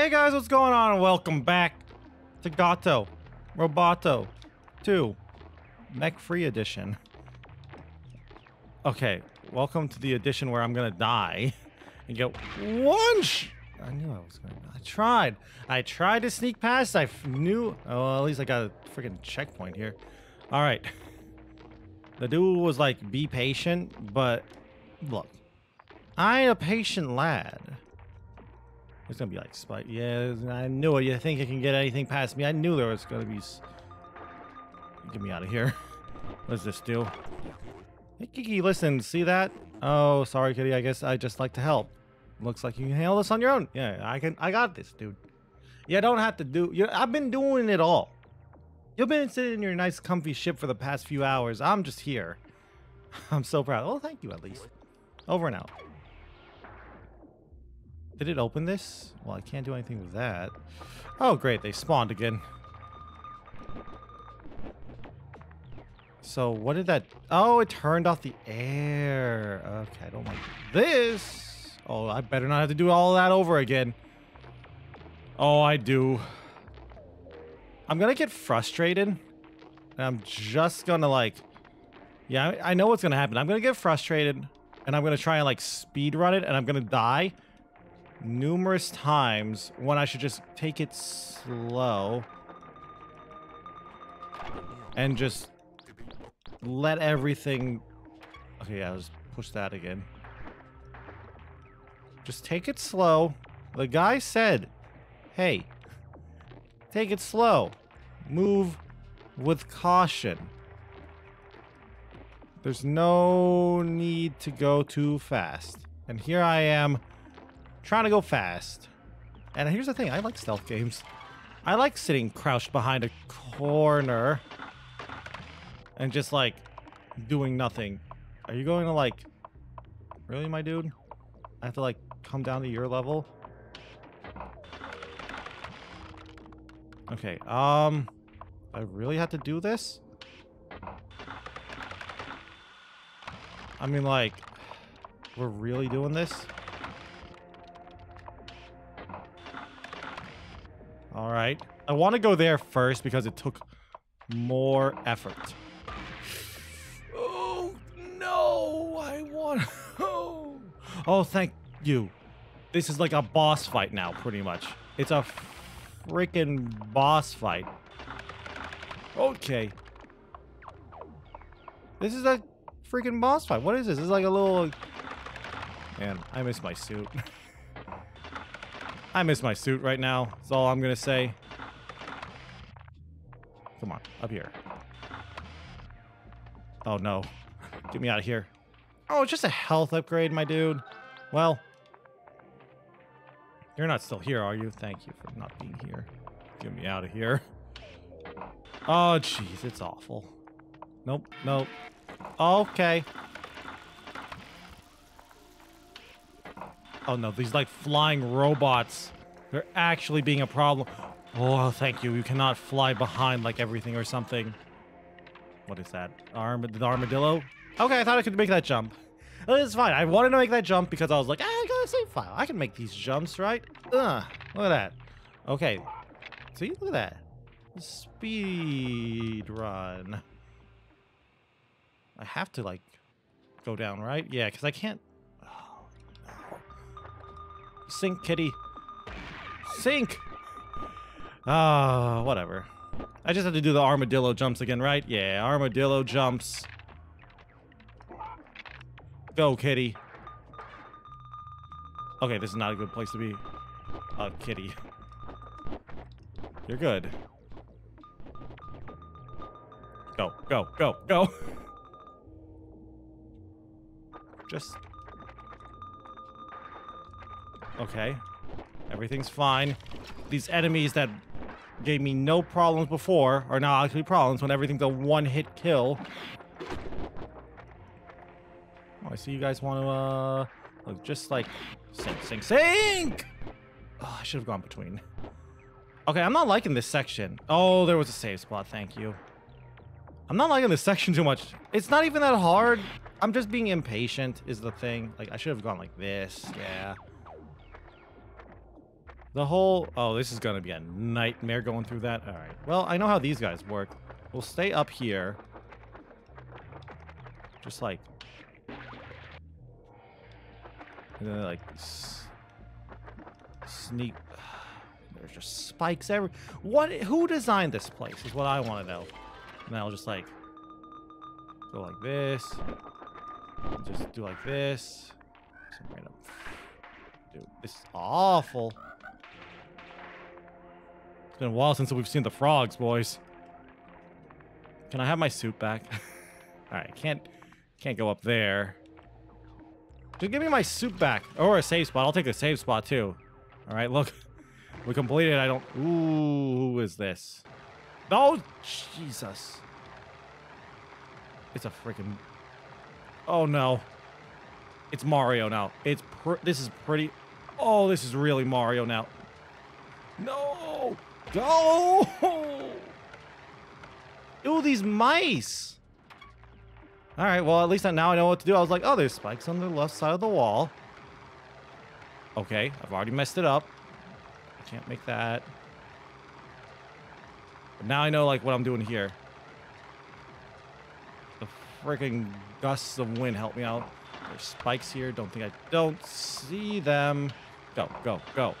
Hey guys, what's going on? Welcome back to Gato Roboto 2 Mech Free Edition. Okay, welcome to the edition where I'm gonna die and get one I knew I was gonna die. I tried to sneak past. I knew. Oh, at least I got a freaking checkpoint here. All right. The dude was like, be patient, but look, I ain't a patient lad. It's gonna be like spike. Yeah, I knew it. You think you can get anything past me? I knew there was gonna be. Get me out of here. What does this do? Hey, Kiki, listen. See that? Oh, sorry, kitty. I guess I just like to help. Looks like you can handle this on your own. Yeah, I can. I got this, dude. You don't have to do. I've been doing it all. You've been sitting in your nice, comfy ship for the past few hours. I'm just here. I'm so proud. Oh, thank you, at least. Over and out. Did it open this? Well, I can't do anything with that. Oh, great. They spawned again. So what did that... Oh, it turned off the air. Okay, I don't like this. Oh, I better not have to do all that over again. Oh, I do. I'm going to get frustrated. And I'm just going to like... Yeah, I know what's going to happen. I'm going to get frustrated. And I'm going to try and like speed run it. And I'm going to die numerous times when I should just take it slow and just let everything. Okay, yeah, I'll just push that again. Just take it slow. The guy said, hey, take it slow, move with caution. There's no need to go too fast, and here I am trying to go fast. And here's the thing, I like stealth games. I like sitting crouched behind a corner and just like doing nothing. Are you going to like, really, my dude? I have to like come down to your level? Okay, I really have to do this? I mean, like, we're really doing this? All right. I want to go there first because it took more effort. Oh, no. I want... Oh. Oh, thank you. This is like a boss fight now, pretty much. It's a freaking boss fight. Okay. This is a freaking boss fight. What is this? This is like a little... Man, I miss my suit. I miss my suit right now. That's all I'm gonna say. Come on, up here. Oh no. Get me out of here. Oh, it's just a health upgrade, my dude. Well, you're not still here, are you? Thank you for not being here. Get me out of here. Oh, jeez, it's awful. Nope, nope. Okay. Oh no, these like flying robots. They're actually being a problem. Oh, thank you. You cannot fly behind like everything or something. What is that? The armadillo? Okay, I thought I could make that jump. It's fine. I wanted to make that jump because I was like, I got a save file. I can make these jumps, right? Ugh, look at that. Okay. See? Look at that. Speed run. I have to like go down, right? Yeah, because I can't. Sink, kitty. Sink! Ah, whatever. I just have to do the armadillo jumps again, right? Yeah, armadillo jumps. Go, kitty. Okay, this is not a good place to be. A kitty. You're good. Go, go, go, go! Just... Okay, everything's fine. These enemies that gave me no problems before are now actually problems when everything's a one-hit kill. Oh, I see you guys want to, look, just like sink, sink, sink! Oh, I should have gone between. Okay, I'm not liking this section. Oh, there was a save spot, thank you. I'm not liking this section too much. It's not even that hard. I'm just being impatient is the thing. Like, I should have gone like this, yeah. The whole... Oh, this is going to be a nightmare going through that. All right. Well, I know how these guys work. We'll stay up here. Just like... And then, like... Sneak... There's just spikes everywhere. What? Who designed this place is what I want to know. And I'll just, like... Go like this. And just do like this. Some random... Dude, this is awful. It's been a while since we've seen the frogs, boys. Can I have my suit back? All right, can't go up there. Just give me my suit back or a save spot. I'll take the save spot too. All right, look, we completed. I don't. Ooh, who is this? Oh, Jesus! It's a freaking. Oh no! It's Mario now. It's this is pretty. Oh, this is really Mario now. No! Go! Ooh, these mice! All right, well, at least now I know what to do. I was like, oh, there's spikes on the left side of the wall. Okay, I've already messed it up. I can't make that. But now I know, like, what I'm doing here. The freaking gusts of wind help me out. There's spikes here. Don't think I don't see them. Go, go, go.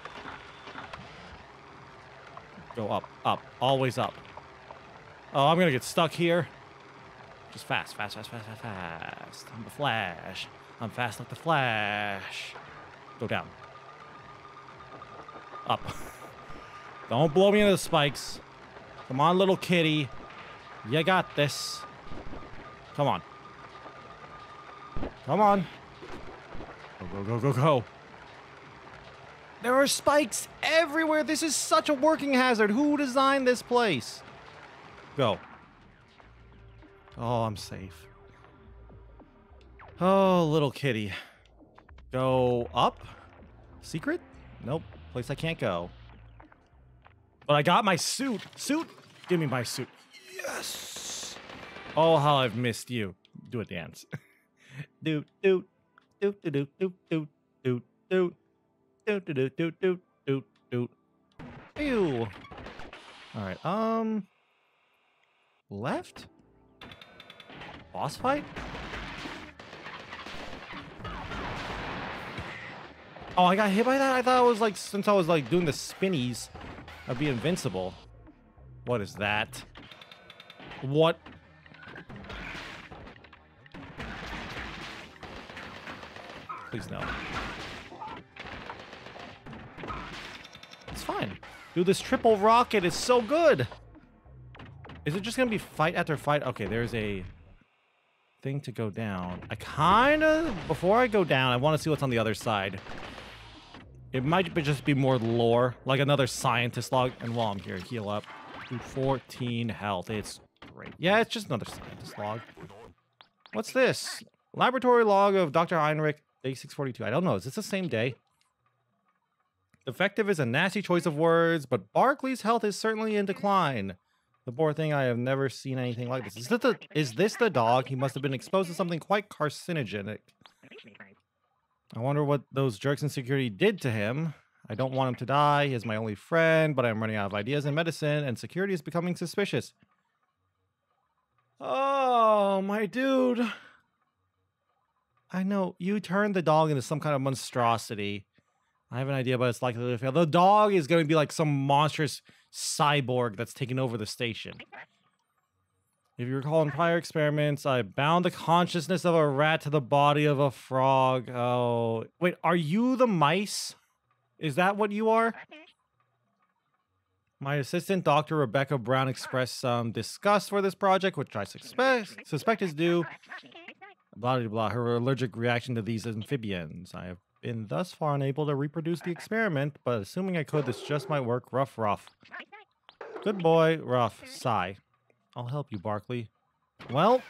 Go up, up, always up. Oh, I'm gonna get stuck here. Just fast, fast, fast, fast, fast, fast. I'm the Flash. I'm fast like the Flash. Go down. Up. Don't blow me into the spikes. Come on, little kitty. You got this. Come on. Come on. Go, go, go, go, go. There are spikes everywhere. This is such a working hazard. Who designed this place? Go. Oh, I'm safe. Oh, little kitty. Go up? Secret? Nope. Place I can't go. But I got my suit. Suit? Give me my suit. Yes! Oh, how I've missed you. Do a dance. Doot, doot. Doot, doot, doot, doot, doot, doot. Doot, doot, doot, doot, doot, doot. Ew. Alright, Left? Boss fight? Oh, I got hit by that? I thought it was like, since I was like doing the spinnies, I'd be invincible. What is that? What? Please no. It's fine. Dude, this triple rocket is so good. Is it just gonna be fight after fight? Okay, there's a... thing to go down. I kind of, before I go down, I want to see what's on the other side. It might just be more lore, like another scientist log. And while I'm here, heal up. 14 health. It's great. Yeah, it's just another scientist log. What's this? Laboratory log of Dr. Heinrich, day 642. I don't know. Is this the same day? Defective is a nasty choice of words, but Barkley's health is certainly in decline. The poor thing, I have never seen anything like this. Is this the dog? He must have been exposed to something quite carcinogenic. I wonder what those jerks in security did to him. I don't want him to die. He is my only friend, but I'm running out of ideas and medicine, and security is becoming suspicious. Oh, my dude. I know. You turned the dog into some kind of monstrosity. I have an idea, but it's likely to fail. The dog is going to be like some monstrous... cyborg that's taking over the station. If you recall in prior experiments, I bound the consciousness of a rat to the body of a frog. Oh, wait, are you the mice? Is that what you are? My assistant, Dr. Rebecca Brown, expressed some disgust for this project, which I suspect is due. Blah, blah, blah, her allergic reaction to these amphibians. I have been thus far unable to reproduce the experiment, but assuming I could, this just might work. Rough, rough. Good boy, rough. Sigh. I'll help you, Barkley. Well,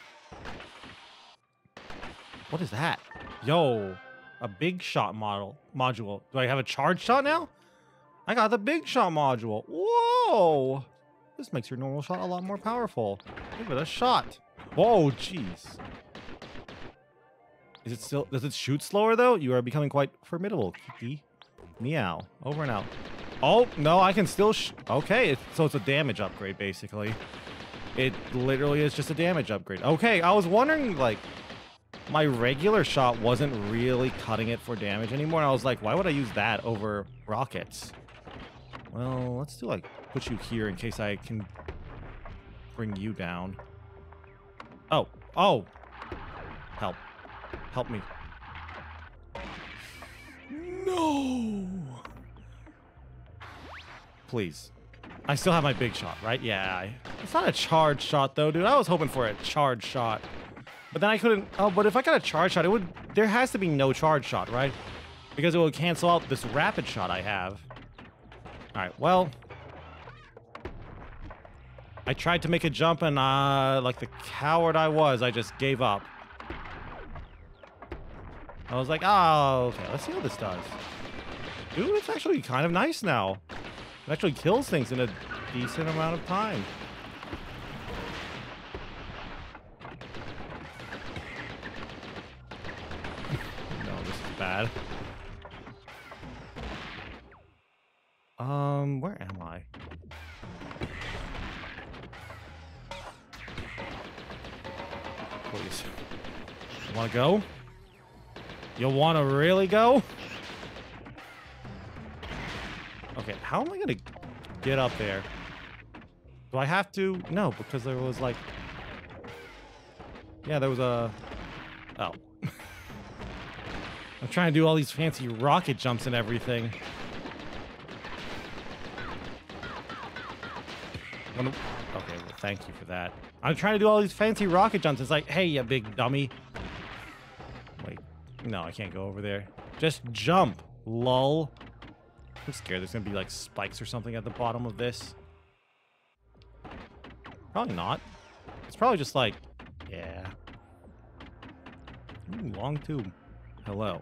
what is that? Yo, a big shot module. Do I have a charge shot now? I got the big shot module. Whoa! This makes your normal shot a lot more powerful. Give it a shot. Whoa, jeez. Is it still, does it shoot slower though? You are becoming quite formidable, Kiki. Meow. Over and out. Oh, no, I can still... okay, so it's a damage upgrade, basically. It literally is just a damage upgrade. Okay, I was wondering, like... my regular shot wasn't really cutting it for damage anymore. And I was like, why would I use that over rockets? Well, let's do, like, put you here in case I can bring you down. Oh. Oh. Help. Help me. No. Please. I still have my big shot, right? Yeah. It's not a charge shot, though, dude. I was hoping for a charge shot. But then I couldn't... oh, but if I got a charge shot, it would... there has to be no charge shot, right? Because it will cancel out this rapid shot I have. Alright, well... I tried to make a jump and, like the coward I was, I just gave up. I was like, oh, okay, let's see what this does. Dude, it's actually kind of nice now. It actually kills things in a decent amount of time. Bad. Where am I? Please. You wanna go? You wanna really go? Okay, how am I gonna get up there? Do I have to? No, because there was like... yeah, there was a... oh. I'm trying to do all these fancy rocket jumps and everything. Okay, well, thank you for that. I'm trying to do all these fancy rocket jumps. It's like, hey, you big dummy. Wait, no, I can't go over there. Just jump, lol. I'm scared there's gonna be like spikes or something at the bottom of this. Probably not. It's probably just like, yeah. Ooh, long tube. Hello.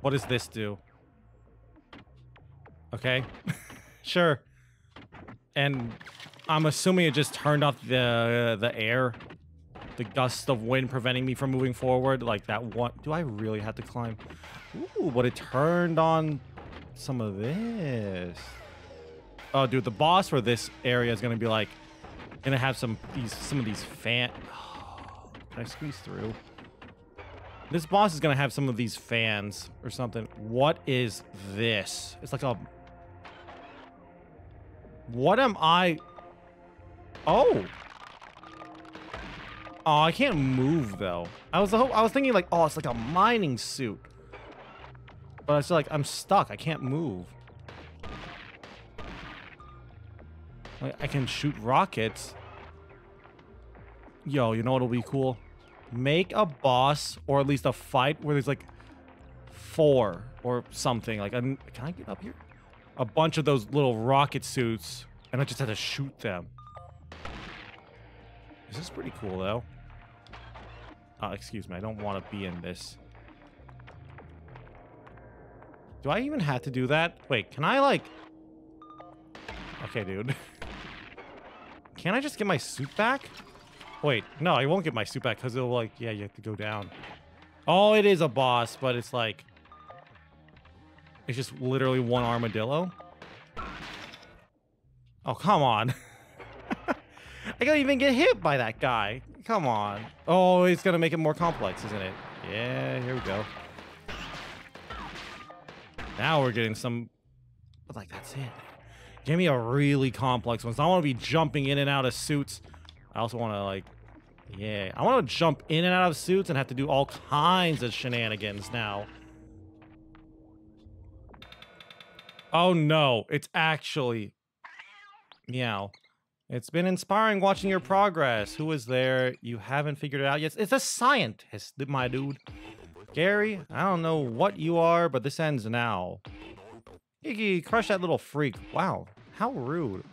What does this do? Okay. Sure. And I'm assuming it just turned off the air. The gust of wind preventing me from moving forward. Like that one. Do I really have to climb? Ooh, but it turned on some of this. Oh, dude, the boss for this area is going to be like... going to have some of these fan... oh, can I squeeze through? This boss is going to have some of these fans or something. What is this? It's like a... what am I... oh. Oh, I can't move, though. I was thinking, like, oh, it's like a mining suit. But it's like, I'm stuck. I can't move. Like, I can shoot rockets. Yo, you know what'll be cool? Make a boss, or at least a fight, where there's like four or something. Like, can I get up here? A bunch of those little rocket suits, and I just had to shoot them. This is pretty cool, though. Oh, excuse me. I don't want to be in this. Do I even have to do that? Wait, can I, like... okay, dude. Can I just get my suit back? Wait, no, I won't get my suit back because it'll, like, yeah, you have to go down. Oh, it is a boss, but it's like... it's just literally one armadillo. Oh, come on. I can't even get hit by that guy. Come on. Oh, it's going to make it more complex, isn't it? Yeah, here we go. Now we're getting some... but, like, that's it. Give me a really complex one. So I want to be jumping in and out of suits. I also want to, like, yeah, I want to jump in and out of suits and have to do all kinds of shenanigans now. Oh, no, it's actually meow. It's been inspiring watching your progress. Who is there? You haven't figured it out yet. It's a scientist, my dude. Gary, I don't know what you are, but this ends now. Kiki, crush that little freak. Wow, how rude.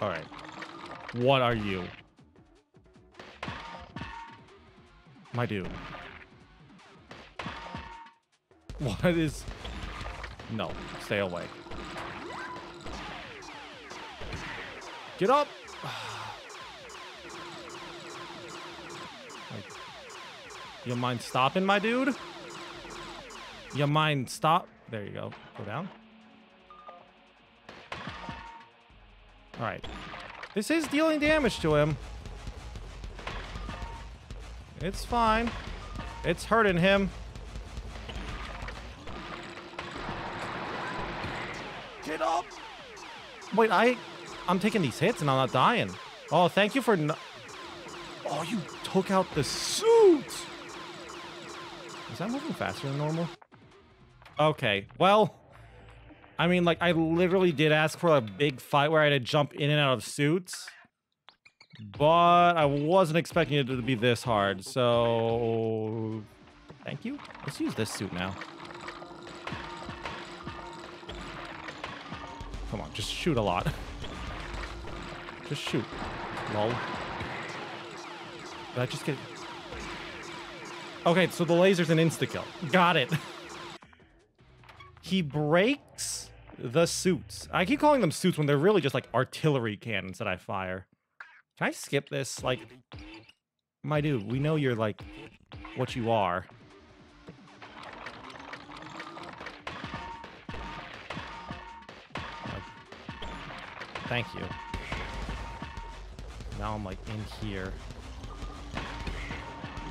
All right. What are you? My dude. What is... no, stay away. Get up! Like, you mind stopping, my dude? You mind stop? There you go. Go down. All right. This is dealing damage to him. It's fine. It's hurting him. Get up! Wait, I'm taking these hits and I'm not dying. Oh, thank you for no... Oh, you took out the suit! Is that moving faster than normal? Okay, well... I mean, like, I literally did ask for a big fight where I had to jump in and out of suits. But I wasn't expecting it to be this hard, so... Thank you. Let's use this suit now. Come on, just shoot a lot. Just shoot. Lol. Did I just get... Okay, so the laser's an insta-kill. Got it. He breaks the suits. I keep calling them suits when they're really just like artillery cannons that I fire. Can I skip this? Like, my dude, we know you're like what you are. Like, thank you. Now I'm like in here.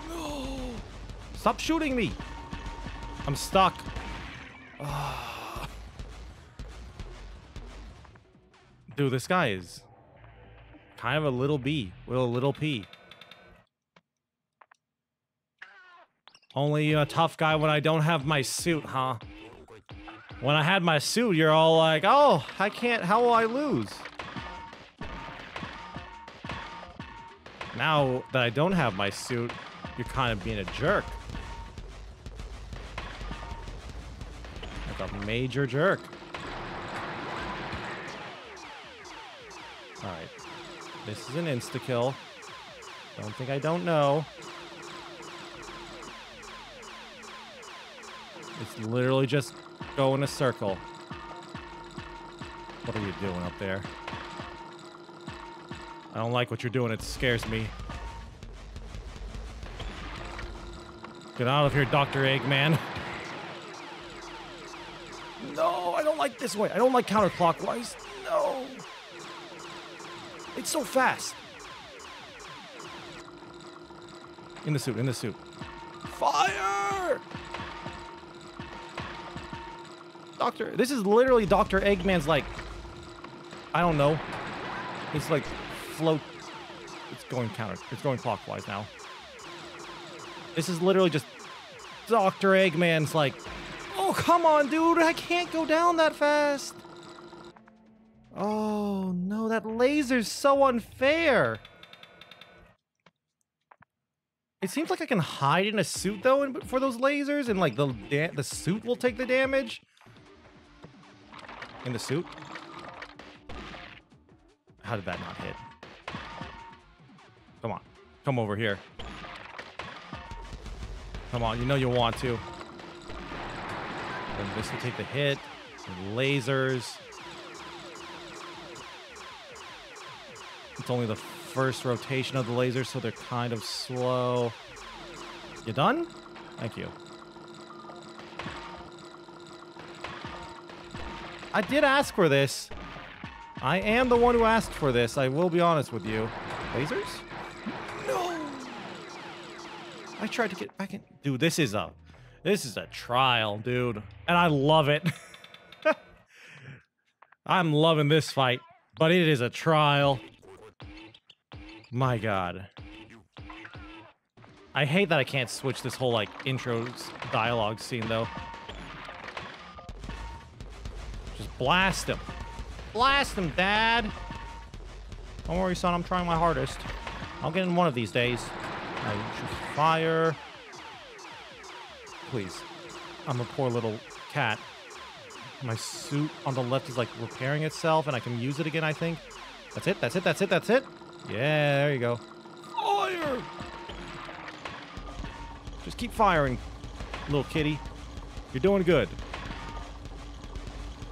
No! Stop shooting me! I'm stuck. Dude, this guy is kind of a little B with a little P. Only a tough guy when I don't have my suit, huh? When I had my suit, you're all like, oh, I can't, how will I lose? Now that I don't have my suit, you're kind of being a jerk. Like a major jerk. All right. This is an insta-kill. Don't think I don't know. It's literally just go in a circle. What are you doing up there? I don't like what you're doing. It scares me. Get out of here, Dr. Eggman. No, I don't like this way. I don't like counterclockwise. No. It's so fast. In the suit, in the suit. Fire! Doctor, this is literally Dr. Eggman's like, I don't know. It's like float. It's going counter. It's going clockwise now. This is literally just Dr. Eggman's like, oh, come on, dude. I can't go down that fast. Oh, no. That laser's so unfair. It seems like I can hide in a suit, though, for those lasers. And, like, the suit will take the damage. In the suit? How did that not hit? Come on. Come over here. Come on. You know you want to. And this will take the hit. Some lasers. It's only the first rotation of the laser, so they're kind of slow. You done? Thank you. I did ask for this. I am the one who asked for this. I will be honest with you. Lasers? No! I tried to get back in. Dude, this is a... This is a trial, dude. And I love it. I'm loving this fight, but it is a trial. My God. I hate that I can't switch this whole, like, intro dialogue scene, though. Just blast him. Blast him, Dad. Don't worry, son. I'm trying my hardest. I'll get in one of these days. I choose fire. Please. I'm a poor little cat. My suit on the left is like repairing itself and I can use it again, I think. That's it, that's it, that's it, that's it. Yeah, there you go. Fire! Just keep firing, little kitty. You're doing good.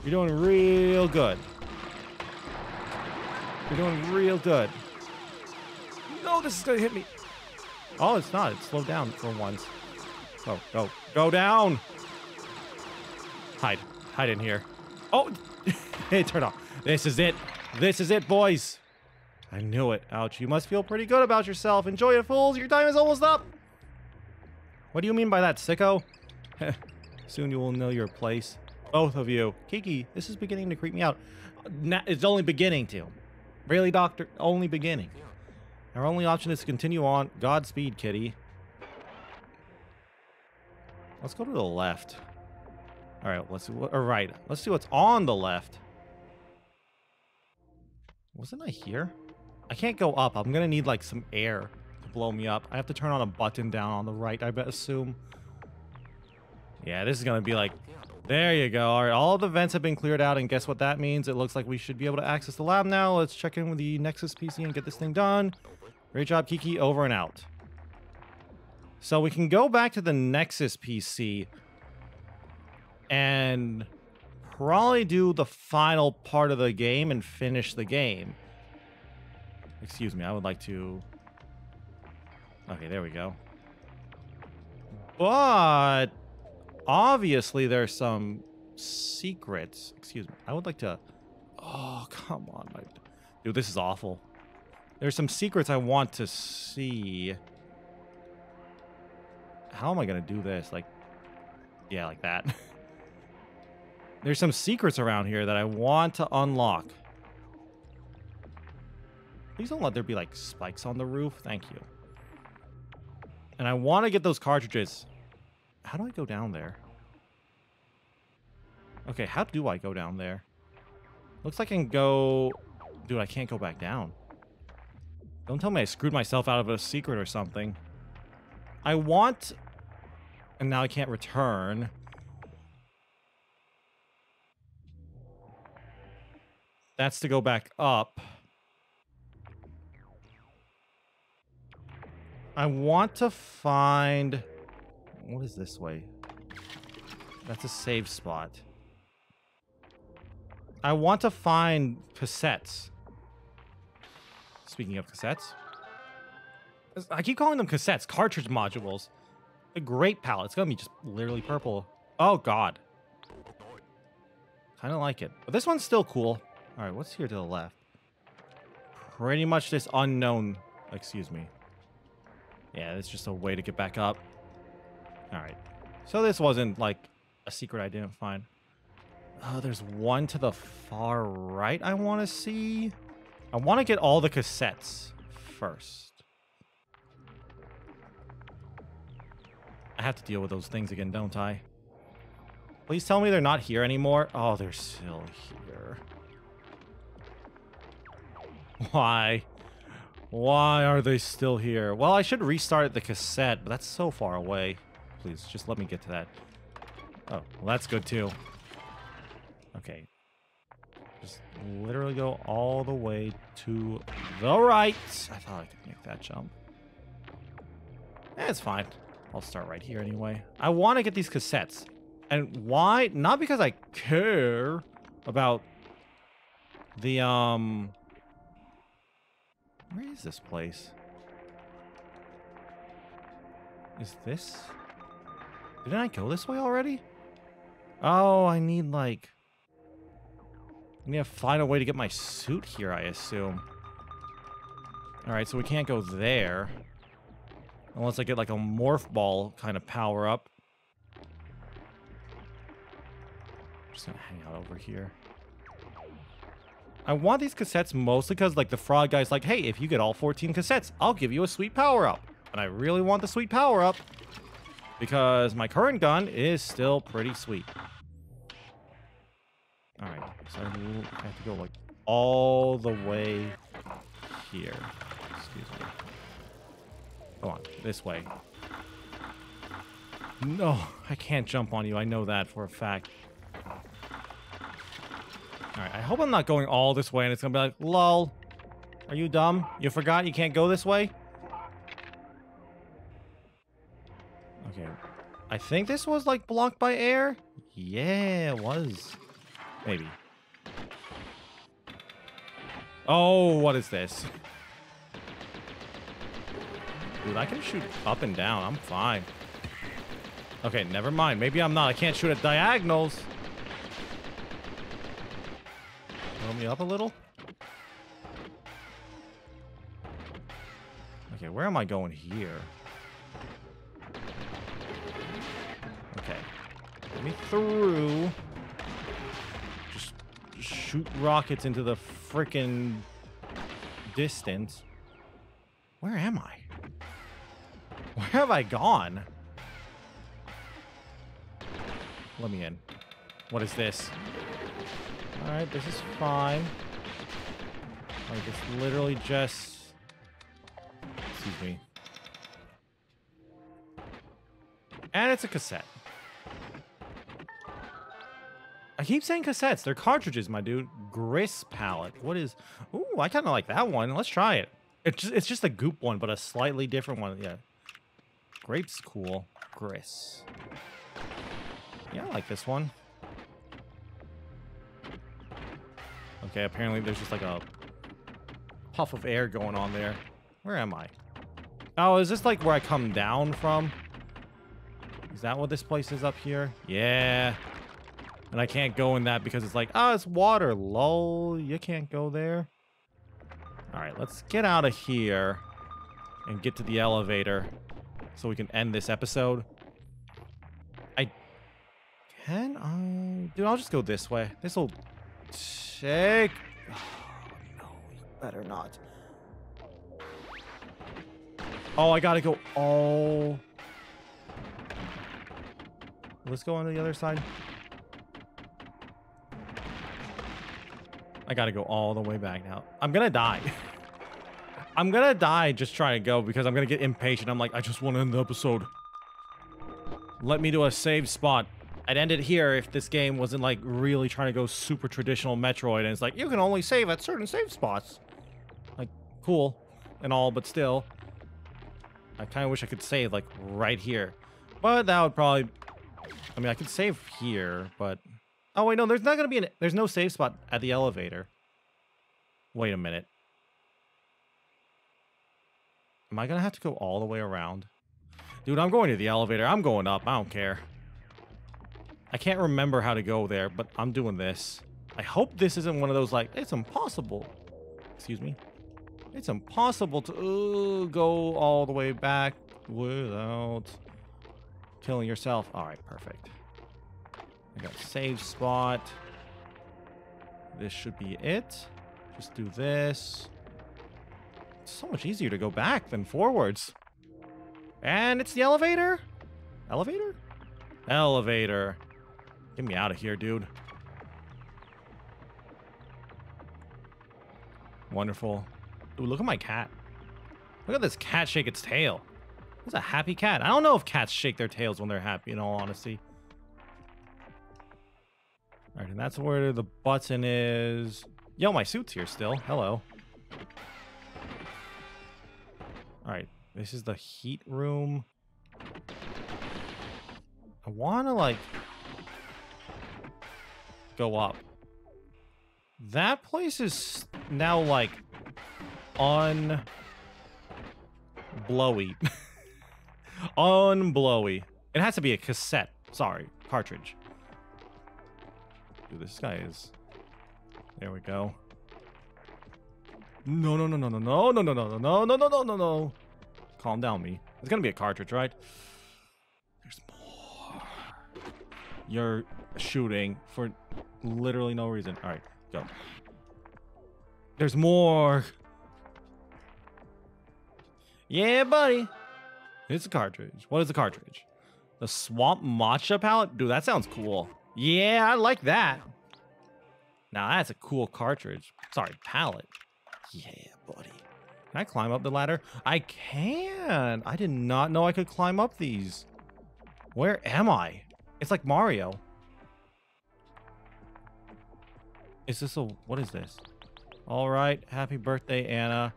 You're doing real good. You're doing real good. No, this is gonna hit me. Oh, it's not. It slowed down for once. Go, go, go down! Hide. Hide in here. Oh! Hey, turn off. This is it. This is it, boys. I knew it. Ouch. You must feel pretty good about yourself. Enjoy it, fools. Your time is almost up. What do you mean by that, sicko? Soon you will know your place. Both of you. Kiki, this is beginning to creep me out. It's only beginning to. Really, Doctor? Only beginning. Our only option is to continue on. Godspeed, kitty. Let's go to the left. Alright, let's see what, or right. Let's see what's on the left. Wasn't I here? I can't go up. I'm gonna need like some air to blow me up. I have to turn on a button down on the right, I bet assume. Yeah, this is gonna be like, there you go. Alright, all the vents have been cleared out, and guess what that means? It looks like we should be able to access the lab now. Let's check in with the Nexus PC and get this thing done. Great job, Kiki. Over and out. So we can go back to the Nexus PC and probably do the final part of the game and finish the game. Excuse me, I would like to... Okay, there we go. But obviously there's some secrets. Excuse me, I would like to... Oh, come on. Dude, this is awful. There's some secrets I want to see. How am I gonna do this? Like, yeah, like that. There's some secrets around here that I want to unlock. Please don't let there be, like, spikes on the roof. Thank you. And I want to get those cartridges. How do I go down there? Okay, how do I go down there? Looks like I can go... Dude, I can't go back down. Don't tell me I screwed myself out of a secret or something. I want... And now I can't return... That's to go back up. I want to find... What is this way? That's a save spot. I want to find cassettes. Speaking of cassettes. I keep calling them cassettes. Cartridge modules. The great palette. It's going to be just literally purple. Oh, God. Kind of like it. But this one's still cool. All right, what's here to the left? Pretty much this unknown... Excuse me. Yeah, it's just a way to get back up. All right. So this wasn't, like, a secret I didn't find. Oh, there's one to the far right I want to see. I want to get all the cassettes first. I have to deal with those things again, don't I? Please tell me they're not here anymore. Oh, they're still here. Why? Why are they still here? Well, I should restart the cassette, but that's so far away. Please, just let me get to that. Oh, well, that's good too. Okay. Just literally go all the way to the right. I thought I could make that jump. Eh, it's fine. I'll start right here anyway. I want to get these cassettes. And why? Not because I care about the, Where is this place? Is this... Didn't I go this way already? Oh, I need, like... I need to find a way to get my suit here, I assume. Alright, so we can't go there. Unless I get, like, a morph ball kind of power-up. I'm just gonna hang out over here. I want these cassettes mostly because, like, the frog guy's like, hey, if you get all 14 cassettes, I'll give you a sweet power-up. And I really want the sweet power-up because my current gun is still pretty sweet. Alright, so I have to go, like, all the way here. Excuse me. Go on, this way. No, I can't jump on you. I know that for a fact. Alright, I hope I'm not going all this way and it's gonna be like, lol, are you dumb? You forgot you can't go this way? Okay, I think this was, like, blocked by air? Yeah, it was. Maybe. Oh, what is this? Dude, I can shoot up and down. I'm fine. Okay, never mind. Maybe I'm not. I can't shoot at diagonals. Me up a little. Okay, where am I going here? Okay. Let me through. Just shoot rockets into the frickin' distance. Where am I? Where have I gone? Let me in. What is this? Alright, this is fine. Like, it's literally just... Excuse me. And it's a cassette. I keep saying cassettes. They're cartridges, my dude. Gris palette. What is... Ooh, I kind of like that one. Let's try it. It's just a goop one, but a slightly different one. Yeah. Grape's cool. Gris. Yeah, I like this one. Okay, apparently there's just like a puff of air going on there. Where am I? Oh, is this like where I come down from? Is that what this place is up here? Yeah. And I can't go in that because it's like, oh, it's water. Lol, you can't go there. All right, let's get out of here and get to the elevator so we can end this episode. Dude, I'll just go this way. This'll take... Oh, no, you better not. Oh, I gotta go all... Let's go on to the other side. I gotta go all the way back now. I'm gonna die. I'm gonna die just trying to go because I'm gonna get impatient. I'm like, I just want to end the episode. Let me do a save spot. I'd end it here if this game wasn't like really trying to go super traditional Metroid and it's like you can only save at certain save spots. Like, cool and all, but still I kind of wish I could save like right here, but that would probably, I mean, I could save here, but oh wait, no, there's not gonna be an, there's no save spot at the elevator. Wait a minute, am I gonna have to go all the way around? Dude, I'm going to the elevator. I'm going up. I don't care. I can't remember how to go there, but I'm doing this. I hope this isn't one of those, like, it's impossible. Excuse me. It's impossible to go all the way back without killing yourself. All right, perfect. I got a save spot. This should be it. Just do this. It's so much easier to go back than forwards. And it's the elevator. Elevator? Elevator. Get me out of here, dude. Wonderful. Ooh, look at my cat. Look at this cat shake its tail. It's a happy cat. I don't know if cats shake their tails when they're happy, in all honesty. All right, and that's where the button is. Yo, my suit's here still. Hello. All right, this is the heat room. I want to, like, go up. That place is now, like, unblowy. Unblowy. It has to be a cassette. Sorry, cartridge. Dude, this guy is... There we go. No, no, no, no, no, no, no, no, no, no, no, no, no, no, no. Calm down, me. It's going to be a cartridge, right? You're shooting for literally no reason. All right, go. There's more. Yeah, buddy. It's a cartridge. What is a cartridge? The swamp matcha palette? Dude, that sounds cool. Yeah, I like that. Now that's a cool cartridge. Sorry, palette. Yeah, buddy. Can I climb up the ladder? I can. I did not know I could climb up these. Where am I? It's like Mario. Is this a... What is this? All right. Happy birthday, Anna.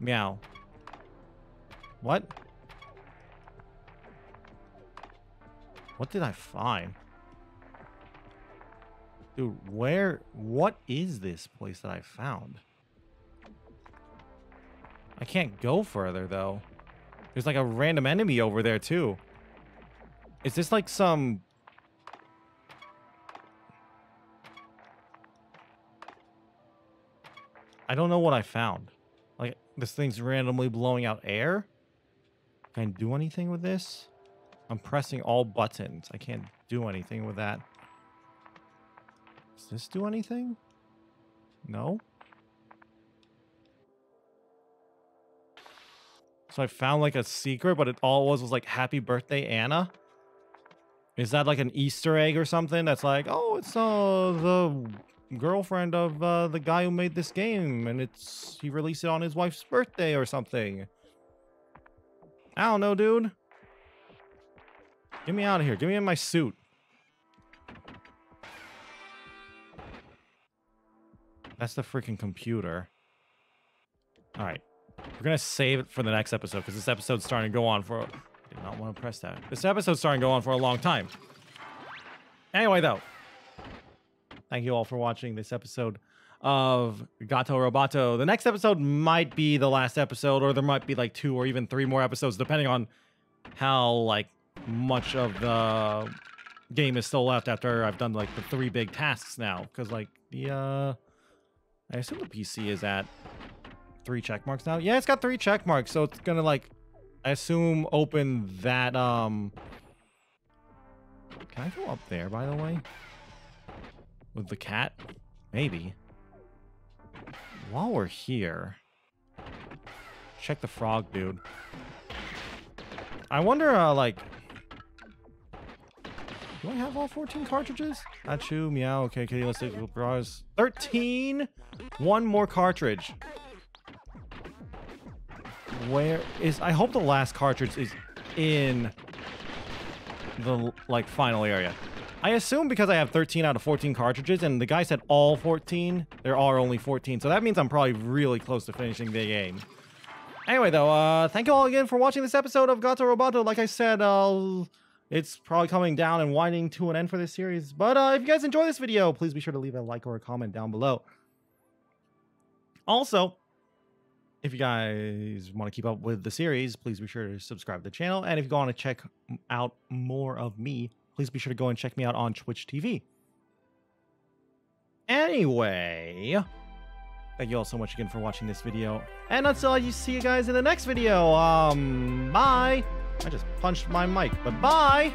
Meow. What? What did I find? Dude, where... What is this place that I found? I can't go further, though. There's like a random enemy over there, too. Is this like some... I don't know what I found. Like, this thing's randomly blowing out air. Can I do anything with this? I'm pressing all buttons. I can't do anything with that. Does this do anything? No. So I found like a secret, but it all was like, happy birthday, Anna. Is that like an Easter egg or something? That's like, oh, it's the girlfriend of the guy who made this game, and he released it on his wife's birthday or something. I don't know, dude. Get me out of here. Get me in my suit. That's the freaking computer. All right. We're going to save it for the next episode because this episode's starting to go on for... I did not want to press that. This episode's starting to go on for a long time. Anyway, though. Thank you all for watching this episode of Gato Roboto. The next episode might be the last episode, or there might be like 2 or even 3 more episodes, depending on how like much of the game is still left after I've done like the 3 big tasks now. Because like the... I assume the PC is at 3 check marks now. Yeah, it's got 3 check marks, so it's gonna like, I assume, open that. Can I go up there, by the way? With the cat? Maybe. While we're here, check the frog, dude. I wonder, like, do I have all 14 cartridges? Achoo, meow. Okay, kitty, let's take the bras. 13? 1 more cartridge. Where is... I hope the last cartridge is in the, like, final area. I assume because I have 13 out of 14 cartridges, and the guy said all 14, there are only 14. So that means I'm probably really close to finishing the game. Anyway, though, thank you all again for watching this episode of Gato Roboto. Like I said, it's probably coming down and winding to an end for this series. But if you guys enjoy this video, please be sure to leave a like or a comment down below. Also, if you guys want to keep up with the series, please be sure to subscribe to the channel. And if you want to check out more of me, please be sure to go and check me out on Twitch TV. Anyway, thank you all so much again for watching this video. And until I see you guys in the next video, bye. I just punched my mic, but bye!